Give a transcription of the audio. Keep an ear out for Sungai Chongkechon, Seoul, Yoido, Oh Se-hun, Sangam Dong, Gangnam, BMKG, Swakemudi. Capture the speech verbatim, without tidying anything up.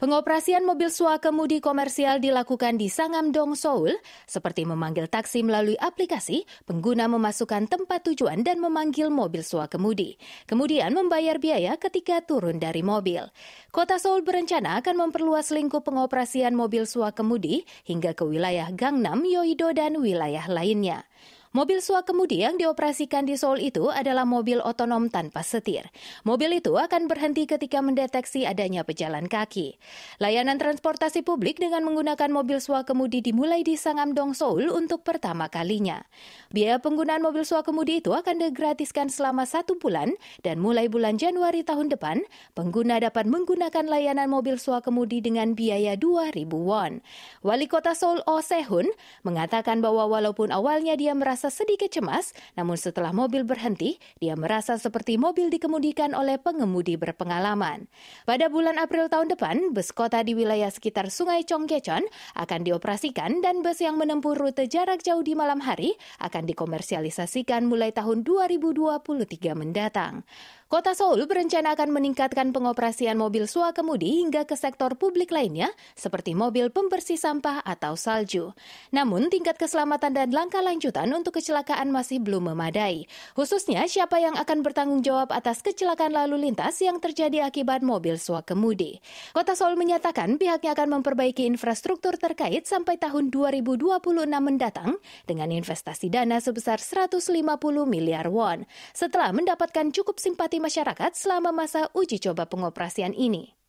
Pengoperasian mobil swakamudi komersial dilakukan di Sangam Dong, Seoul, seperti memanggil taksi melalui aplikasi, pengguna memasukkan tempat tujuan dan memanggil mobil swakamudi. Kemudian membayar biaya ketika turun dari mobil. Kota Seoul berencana akan memperluas lingkup pengoperasian mobil swakamudi hingga ke wilayah Gangnam, Yoido, dan wilayah lainnya. Mobil swakamudi yang dioperasikan di Seoul itu adalah mobil otonom tanpa setir. Mobil itu akan berhenti ketika mendeteksi adanya pejalan kaki. Layanan transportasi publik dengan menggunakan mobil swakamudi dimulai di Sangam Dong, Seoul untuk pertama kalinya. Biaya penggunaan mobil swakamudi itu akan digratiskan selama satu bulan dan mulai bulan Januari tahun depan, pengguna dapat menggunakan layanan mobil swakamudi dengan biaya dua ribu won. Wali Kota Seoul Oh Se-hun mengatakan bahwa walaupun awalnya dia merasa sedikit cemas, namun setelah mobil berhenti, dia merasa seperti mobil dikemudikan oleh pengemudi berpengalaman. Pada bulan April tahun depan, bus kota di wilayah sekitar Sungai Chongkechon akan dioperasikan dan bus yang menempuh rute jarak jauh di malam hari akan dikomersialisasikan mulai tahun dua ribu dua puluh tiga mendatang. Kota Seoul berencana akan meningkatkan pengoperasian mobil swakamudi hingga ke sektor publik lainnya seperti mobil pembersih sampah atau salju. Namun tingkat keselamatan dan langkah lanjutan untuk kecelakaan masih belum memadai, khususnya siapa yang akan bertanggung jawab atas kecelakaan lalu lintas yang terjadi akibat mobil swakamudi. Kota Seoul menyatakan pihaknya akan memperbaiki infrastruktur terkait sampai tahun dua ribu dua puluh enam mendatang dengan investasi dana sebesar seratus lima puluh miliar won setelah mendapatkan cukup simpati masyarakat selama masa uji coba pengoperasian ini.